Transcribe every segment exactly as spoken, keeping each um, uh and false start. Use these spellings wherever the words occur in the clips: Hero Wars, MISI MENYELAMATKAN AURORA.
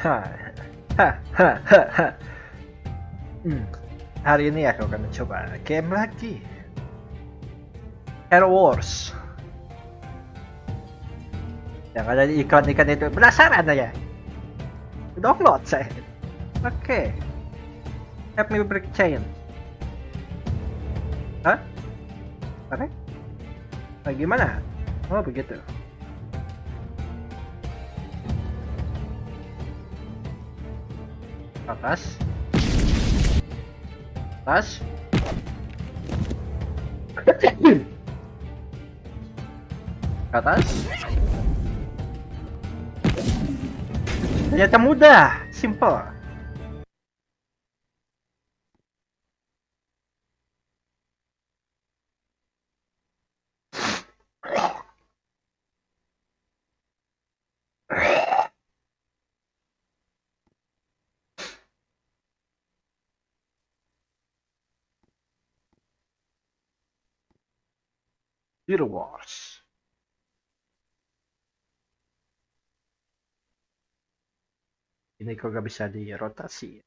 Hahaha. hmm. Hari ini aku akan mencoba game lagi, Hero Wars. Yang ada di ikon-ikon itu, penasaran ya? Download saya. Oke, okay. Help me break chain. Hah? Apa? Nah, gimana? Oh begitu. Atas, atas, atas. Ternyata mudah, simple. Hero Wars. Ini kok gak bisa dirotasi.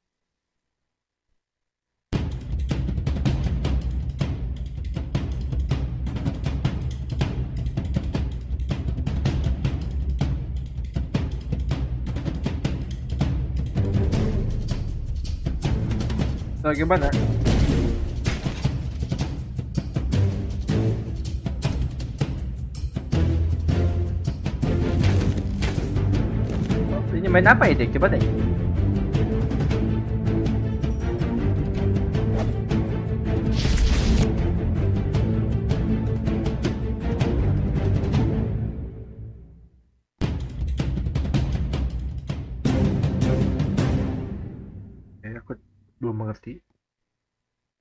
Nah, gimana? Main apa ini? Coba deh. Eh, aku belum mengerti.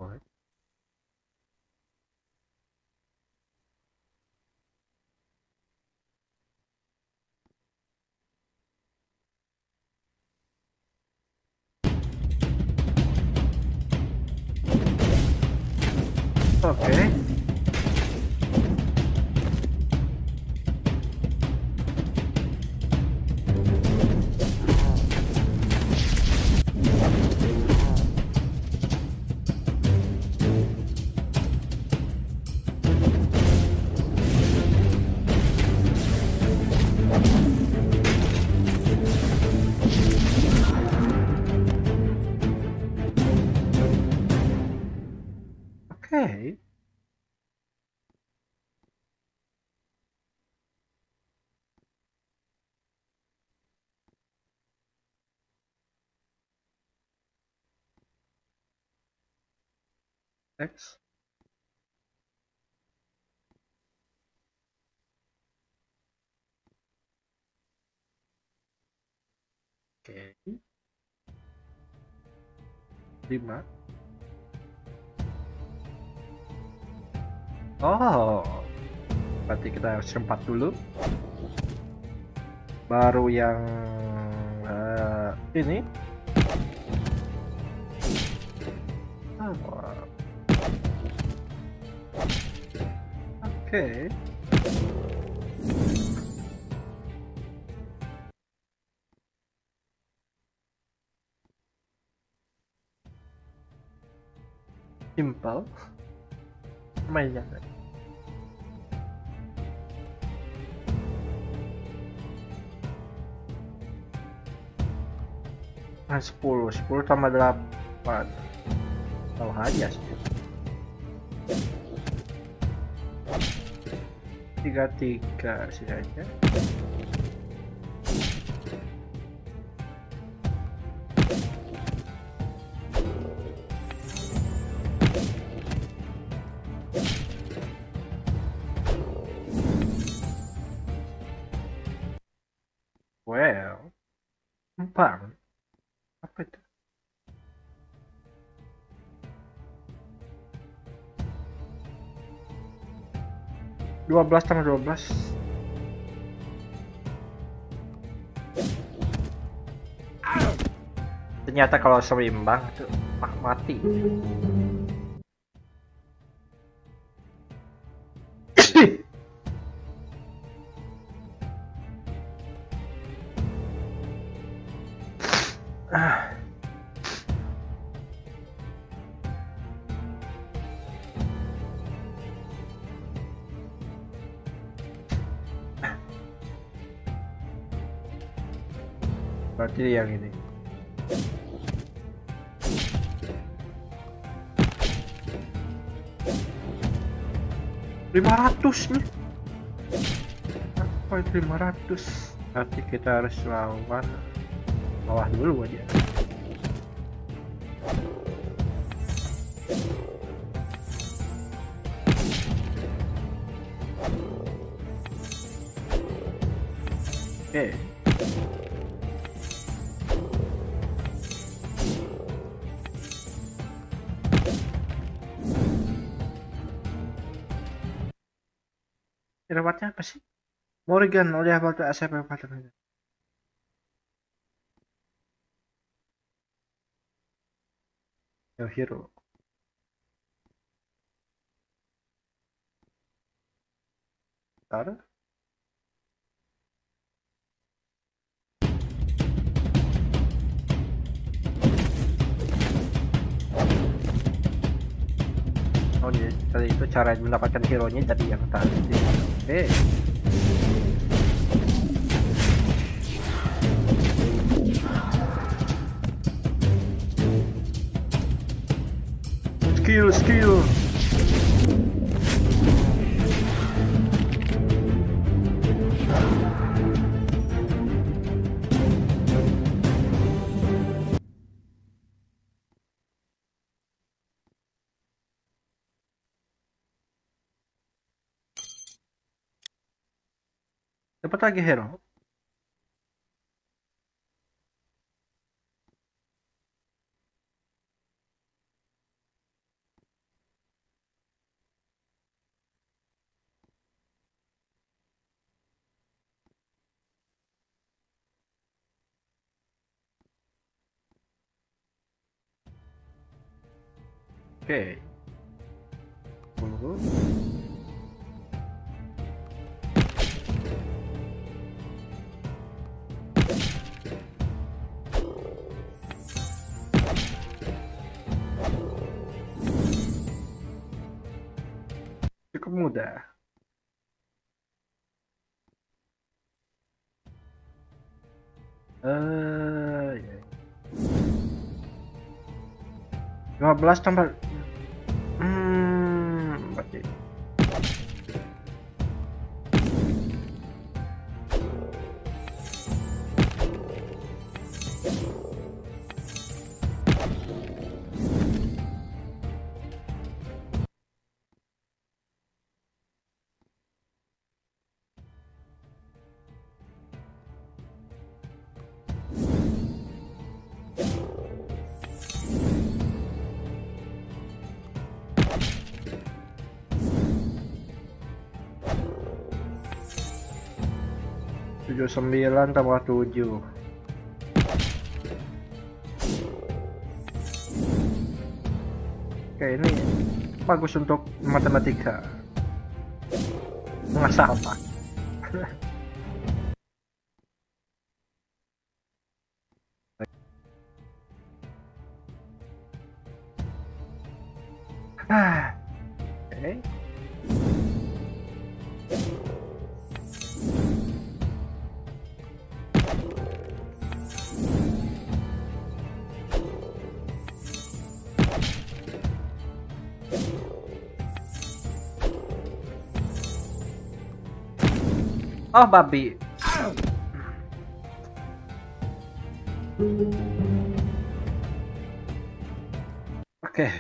What? Oke. Okay. Okay. Next. Okay. Lima. Oh, berarti kita harus sempat dulu, baru yang uh, ini. Oh. Oke. Okay. Simple. Mainnya. sepuluh, sepuluh tambah delapan. Tahu aja sih. tiga tiga sih aja. Well, empat. Apa itu? Dua belas tambah dua belas. Ternyata kalau seimbang itu mak mati. Ah. Berarti yang ini. lima ratus nih. Apa itu lima ratus? Nanti kita harus lawan bawah dulu aja. Oke. Okay. Lewatnya apa sih? Morgan oleh apa tuh asap apa tuh? Yo hero. Bentar. Oh iya, tadi itu cara mendapatkan hero nya tadi yang tadi. Oke. Skill, skill. Dapat lagi hero. Oke. Tunggu. Cukup mudah. Eh, ya. lima belas tambah Hmm, oke. tujuh puluh sembilan tambah tujuh. Oke, ini bagus untuk matematika. Nggak salah. Oh babi. Oke. Okay.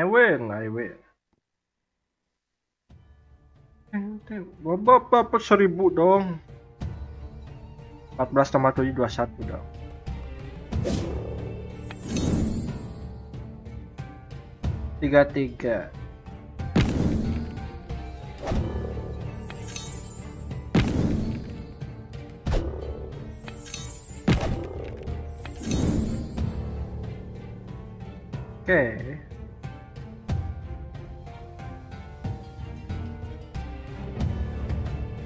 I will, I will. Bapak-bapak seribu dong. empat belas tambah tujuh dua satu dong. Tiga tiga. Oke.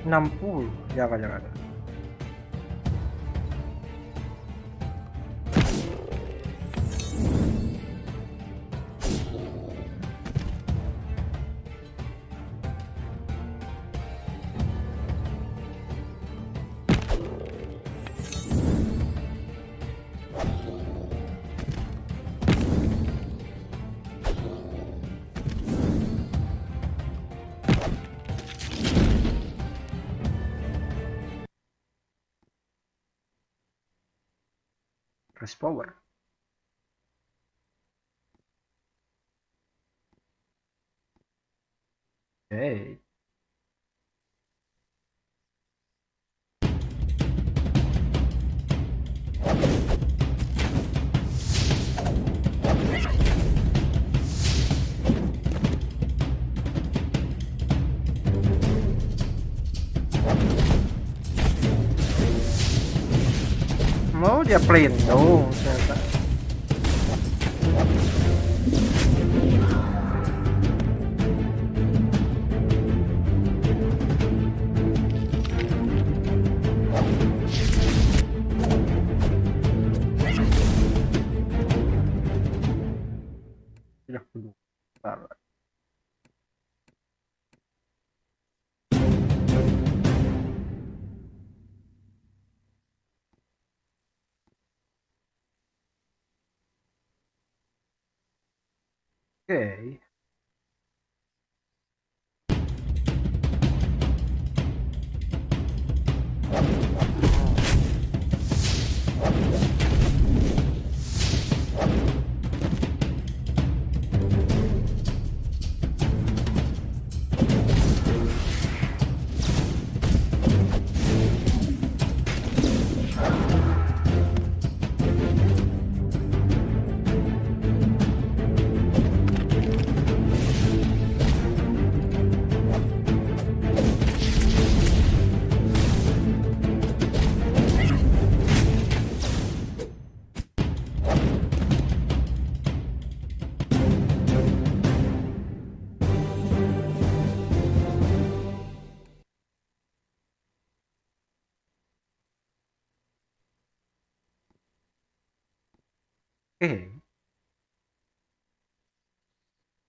enam puluh, jangan-jangan. Press power. Hey. Oh, dia print dong, ternyata. Tidak perlu. Okay. Hey.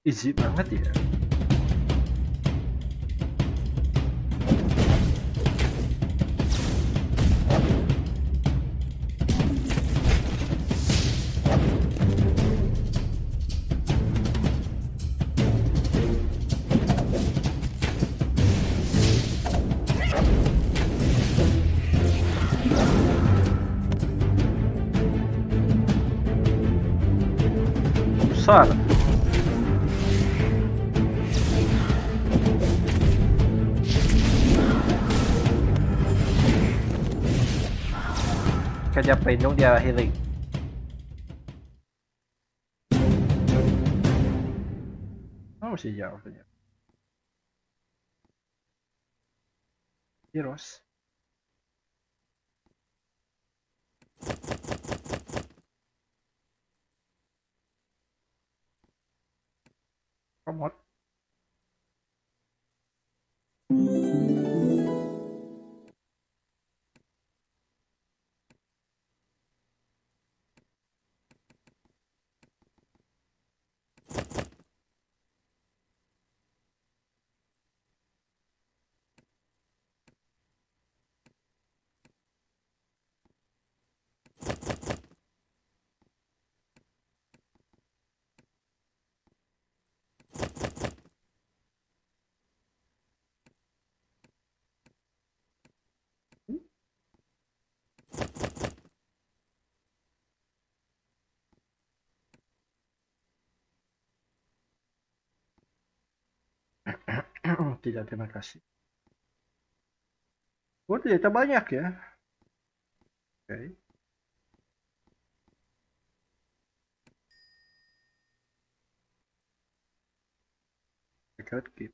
Easy banget ya. Besar. Kerja penuh dia healing. Oh, masih jauh saja. Heroes. Promote. tidak, terima kasih. Oh, ternyata banyak ya. Oke. Okay. Record keep.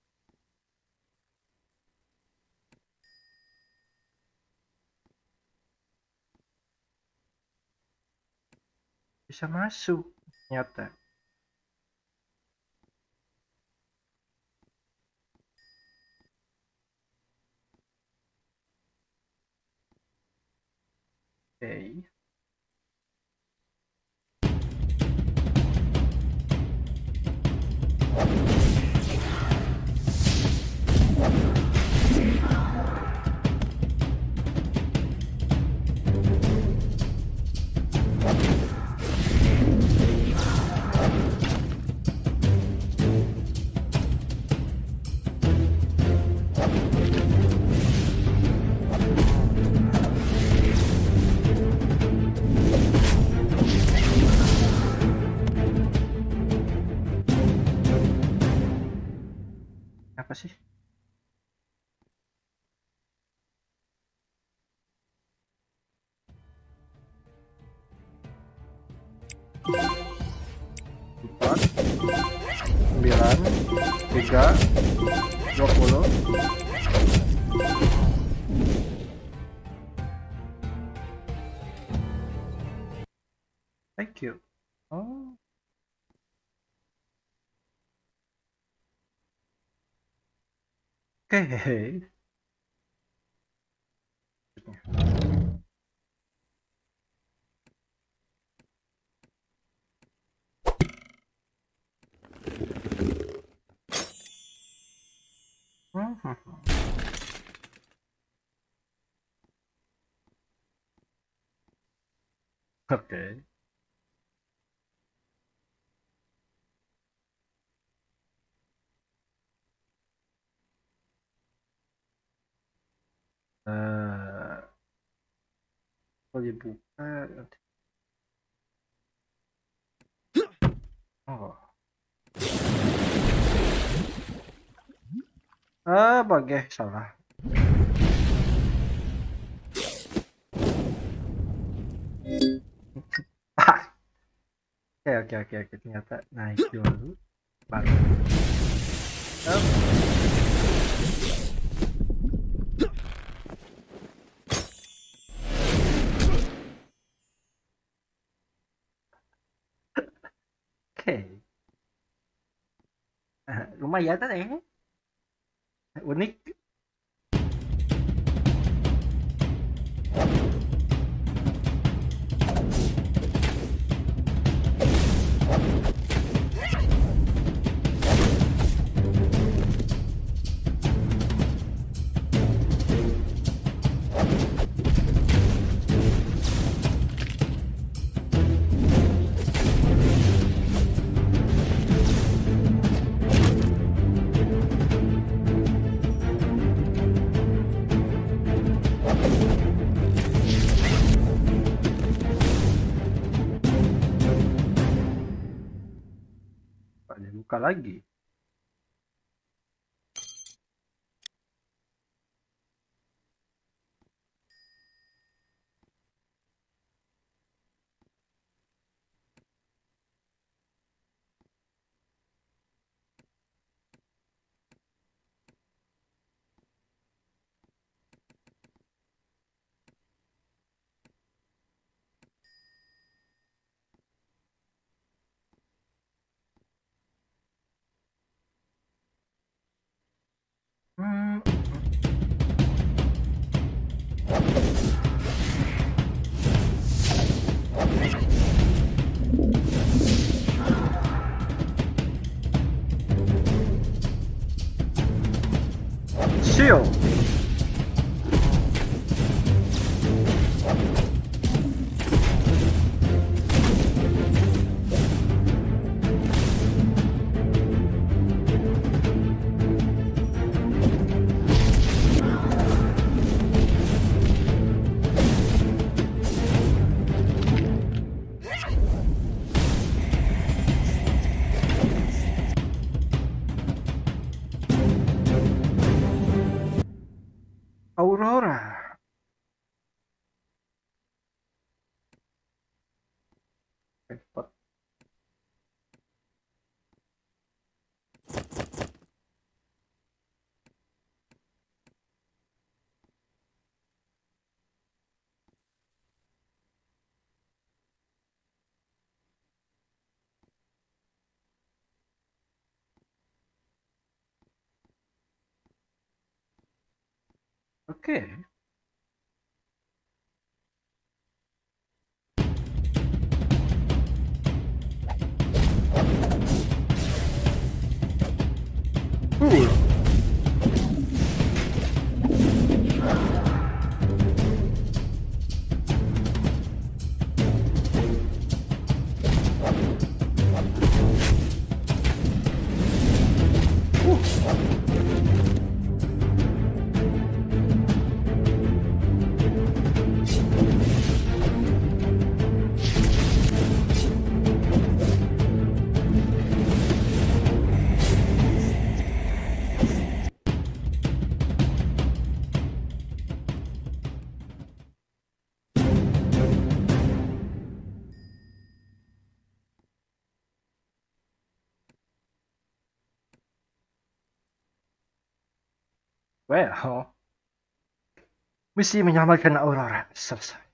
Bisa masuk ternyata. Oke. Okay. Apa sih? Empat, sembilan, tiga, dua puluh. Thank you. Oh. Oke, okay. okay. Kalau dibuka nanti. Oh. Ah, bagai salah. Oke, oke, oke, oke. Ternyata naik dulu. Baru. Um. Lumayan eh unik. Lagi Shield. Aurora. Export. Oke. Okay. Well, misi menyelamatkan Aurora selesai.